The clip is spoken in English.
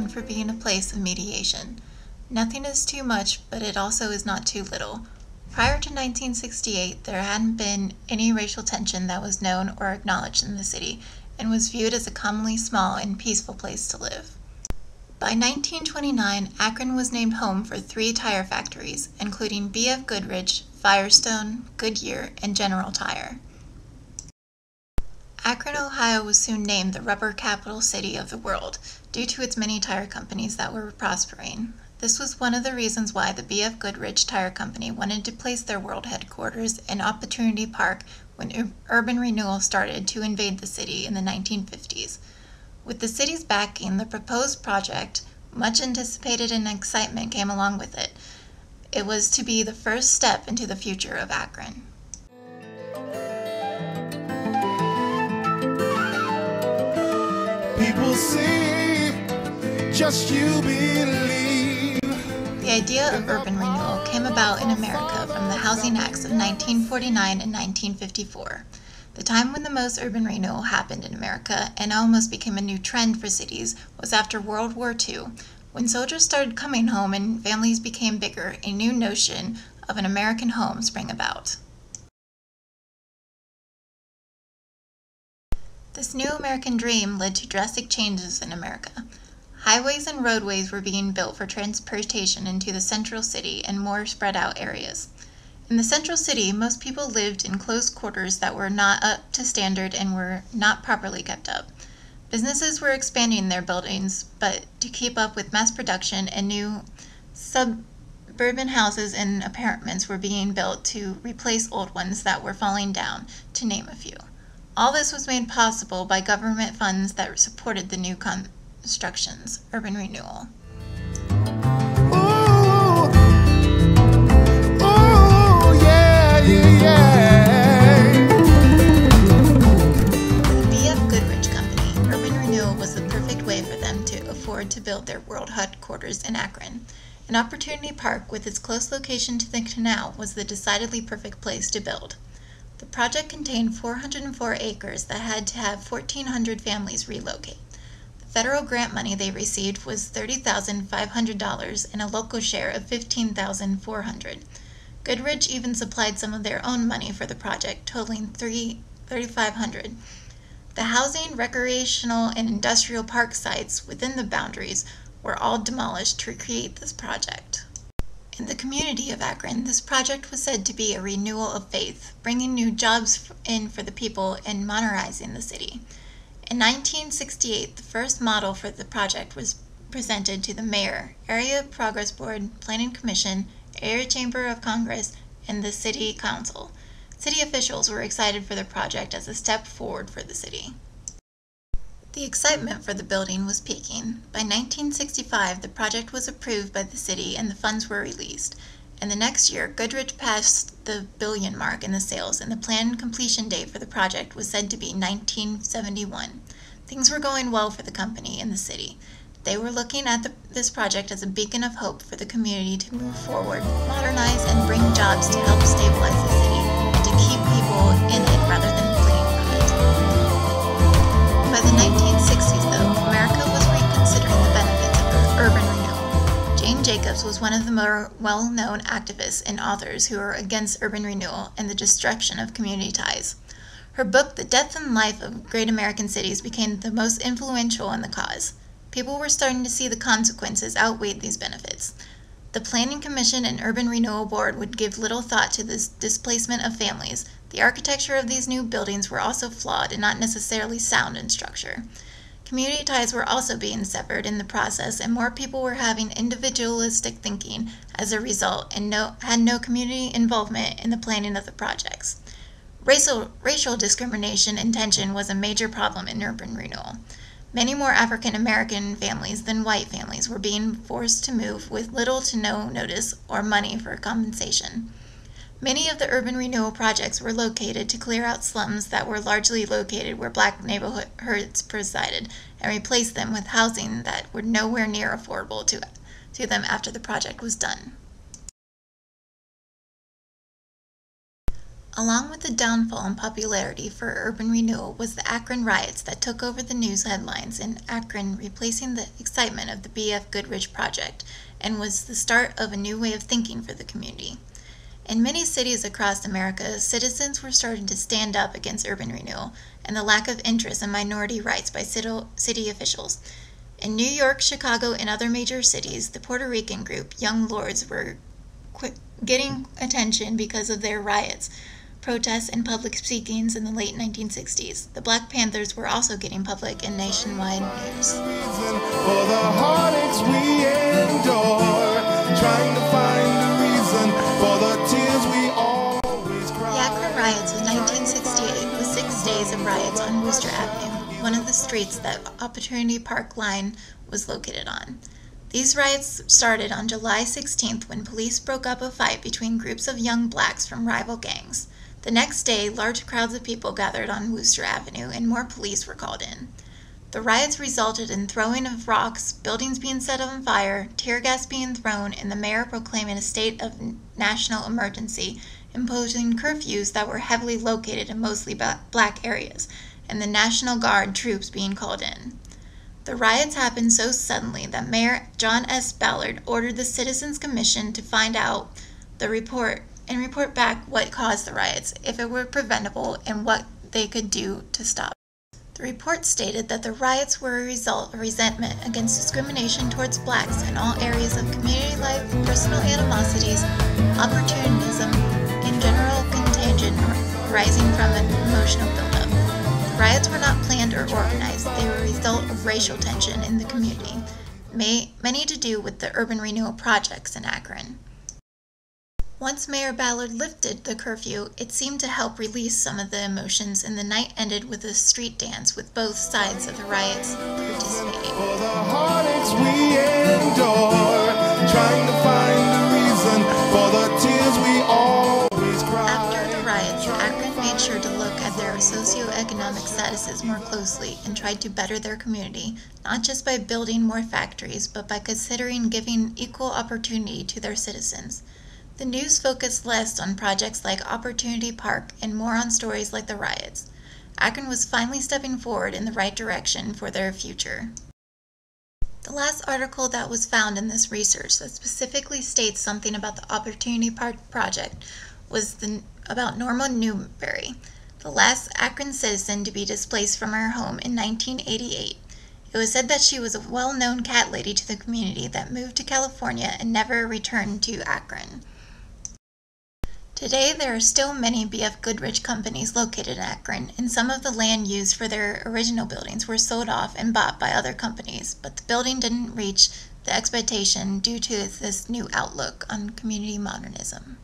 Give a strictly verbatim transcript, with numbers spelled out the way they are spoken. known for being a place of mediation. Nothing is too much, but it also is not too little. Prior to nineteen sixty-eight, there hadn't been any racial tension that was known or acknowledged in the city, and was viewed as a commonly small and peaceful place to live. By nineteen twenty-nine, Akron was named home for three tire factories, including B F Goodrich, Firestone, Goodyear, and General Tire. Akron, Ohio was soon named the rubber capital city of the world due to its many tire companies that were prospering. This was one of the reasons why the B F Goodrich Tire Company wanted to place their world headquarters in Opportunity Park when urban renewal started to invade the city in the nineteen fifties. With the city's backing, the proposed project, much anticipated and excitement came along with it. It was to be the first step into the future of Akron. People see, just you believe. The idea of urban renewal came about in America from the Housing Acts of nineteen forty-nine and nineteen fifty-four, the time when the most urban renewal happened in America and almost became a new trend for cities was after World War Two, when soldiers started coming home and families became bigger, a new notion of an American home sprang about. This new American dream led to drastic changes in America. Highways and roadways were being built for transportation into the central city and more spread out areas. In the central city, most people lived in close quarters that were not up to standard and were not properly kept up. Businesses were expanding their buildings, but to keep up with mass production and new suburban houses and apartments were being built to replace old ones that were falling down, to name a few. All this was made possible by government funds that supported the new con- Instructions, urban renewal. Ooh, ooh, yeah, yeah, yeah. The B F Goodrich Company, urban renewal was the perfect way for them to afford to build their world headquarters in Akron. An Opportunity Park, with its close location to the canal, was the decidedly perfect place to build. The project contained four hundred four acres that had to have fourteen hundred families relocate. Federal grant money they received was thirty thousand five hundred dollars and a local share of fifteen thousand four hundred dollars. Goodrich even supplied some of their own money for the project, totaling three thousand five hundred dollars. The housing, recreational, and industrial park sites within the boundaries were all demolished to create this project. In the community of Akron, this project was said to be a renewal of faith, bringing new jobs in for the people and modernizing the city. In nineteen sixty-eight, the first model for the project was presented to the mayor, Area Progress Board, Planning Commission, Area Chamber of Congress, and the City Council. City officials were excited for the project as a step forward for the city. The excitement for the building was peaking. By nineteen sixty-five, the project was approved by the city and the funds were released. And the next year, Goodrich passed the billion mark in the sales, and the planned completion date for the project was said to be nineteen seventy-one. Things were going well for the company and the city. They were looking at the, this project as a beacon of hope for the community to move forward, modernize, and bring jobs to help stabilize the city, and to keep people in it rather than fleeing from it. By the nineteen sixties, though, America was reconsidering the benefits of urban renewal. Jacobs was one of the more well-known activists and authors who were against urban renewal and the destruction of community ties. Her book, The Death and Life of Great American Cities, became the most influential in the cause. People were starting to see the consequences outweighed these benefits. The Planning Commission and Urban Renewal Board would give little thought to this displacement of families. The architecture of these new buildings were also flawed and not necessarily sound in structure. Community ties were also being severed in the process, and more people were having individualistic thinking as a result and no, had no community involvement in the planning of the projects. Racial, racial discrimination and tension was a major problem in urban renewal. Many more African American families than white families were being forced to move with little to no notice or money for compensation. Many of the urban renewal projects were located to clear out slums that were largely located where black neighborhoods presided and replace them with housing that were nowhere near affordable to, to them after the project was done. Along with the downfall in popularity for urban renewal was the Akron riots that took over the news headlines in Akron, replacing the excitement of the B F Goodrich project, and was the start of a new way of thinking for the community. In many cities across America, citizens were starting to stand up against urban renewal and the lack of interest in minority rights by city officials. In New York, Chicago, and other major cities, the Puerto Rican group Young Lords were getting attention because of their riots, protests, and public speakings in the late nineteen sixties. The Black Panthers were also getting public and nationwide news. For the heartaches we endure, trying to find a reason for the tears we always cry. The Akron riots of nineteen sixty-eight was six days of riots on Wooster Avenue, one of the streets that Opportunity Park line was located on. These riots started on July sixteenth when police broke up a fight between groups of young blacks from rival gangs. The next day, large crowds of people gathered on Wooster Avenue and more police were called in. The riots resulted in throwing of rocks, buildings being set on fire, tear gas being thrown, and the mayor proclaiming a state of national emergency, imposing curfews that were heavily located in mostly black areas, and the National Guard troops being called in. The riots happened so suddenly that Mayor John S. Ballard ordered the Citizens Commission to find out the report and report back what caused the riots, if it were preventable, and what they could do to stop. The report stated that the riots were a result of resentment against discrimination towards blacks in all areas of community life, personal animosities, opportunism, and general contagion arising from an emotional buildup. Riots were not planned or organized. They were a result of racial tension in the community, may, many to do with the urban renewal projects in Akron. Once Mayor Ballard lifted the curfew, it seemed to help release some of the emotions, and the night ended with a street dance with both sides of the riots participating. For the heartaches we endure, trying to find a reason for the tears we always cry. After the riots, Akron made sure to look at their socioeconomic statuses more closely and tried to better their community, not just by building more factories, but by considering giving equal opportunity to their citizens. The news focused less on projects like Opportunity Park and more on stories like the riots. Akron was finally stepping forward in the right direction for their future. The last article that was found in this research that specifically states something about the Opportunity Park project was the, about Norma Newberry, the last Akron citizen to be displaced from her home in nineteen eighty-eight. It was said that she was a well-known cat lady to the community that moved to California and never returned to Akron. Today, there are still many B F Goodrich companies located in Akron, and some of the land used for their original buildings were sold off and bought by other companies, but the building didn't reach the expectation due to this new outlook on community modernism.